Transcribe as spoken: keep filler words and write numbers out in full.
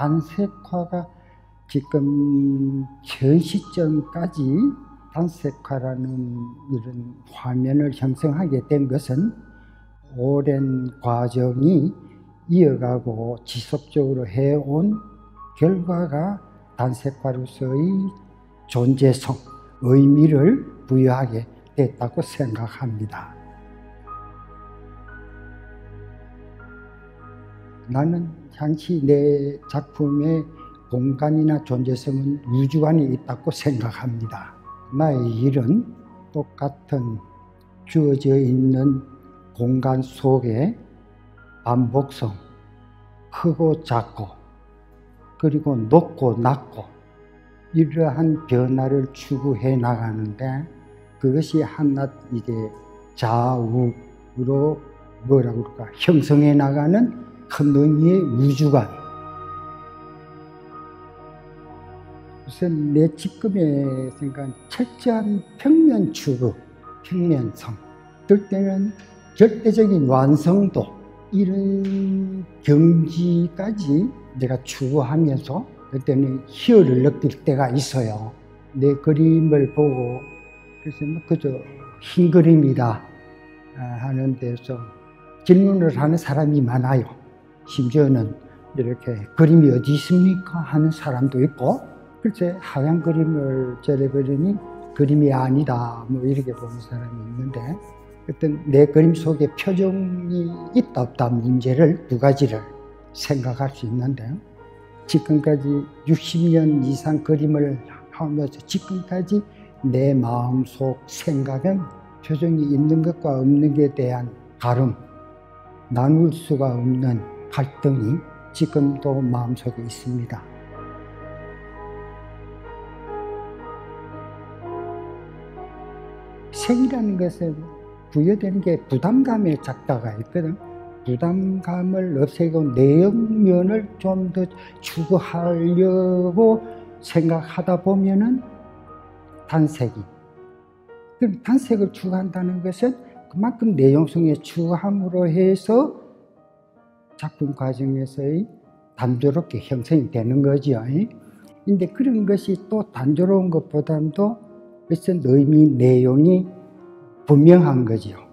단색화가 지금 저 시점까지 단색화라는 이런 화면을 형성하게 된 것은 오랜 과정이 이어가고 지속적으로 해온 결과가 단색화로서의 존재성, 의미를 부여하게 됐다고 생각합니다. 나는 당시 내 작품의 공간이나 존재성은 우주 안에 있다고 생각합니다. 나의 일은 똑같은 주어져 있는 공간 속에 반복성, 크고 작고, 그리고 높고 낮고 이러한 변화를 추구해 나가는데, 그것이 한낱 이제 자욱으로 뭐라고 그럴까 형성해 나가는 큰 의미의 우주관. 우선 내 직급에 생각한 철저한 평면 추구, 평면성, 어떨 때는 절대적인 완성도, 이런 경지까지 내가 추구하면서 그때는 희열을 느낄 때가 있어요. 내 그림을 보고 그래서 그저 흰 그림이다 하는 데서 질문을 하는 사람이 많아요. 심지어는 이렇게 그림이 어디 있습니까 하는 사람도 있고, 글쎄 하얀 그림을 저래버리니 그림이 아니다 뭐 이렇게 보는 사람이 있는데, 어떤 내 그림 속에 표정이 있다 없다 문제를 두 가지를 생각할 수 있는데요. 지금까지 육십 년 이상 그림을 하면서 지금까지 내 마음속 생각은 표정이 있는 것과 없는 것에 대한 가름, 나눌 수가 없는 갈등이 지금도 마음속에 있습니다. 색이라는 것은 부여되는 게 부담감의 작다가 있거든. 부담감을 없애고 내용면을 좀 더 추구하려고 생각하다 보면은 단색이. 그럼 단색을 추구한다는 것은 그만큼 내용성에 추구함으로 해서 작품 과정에서의 단조롭게 형성이 되는 거죠. 근데 그런 것이 또 단조로운 것보다도 의미, 내용이 분명한 거죠.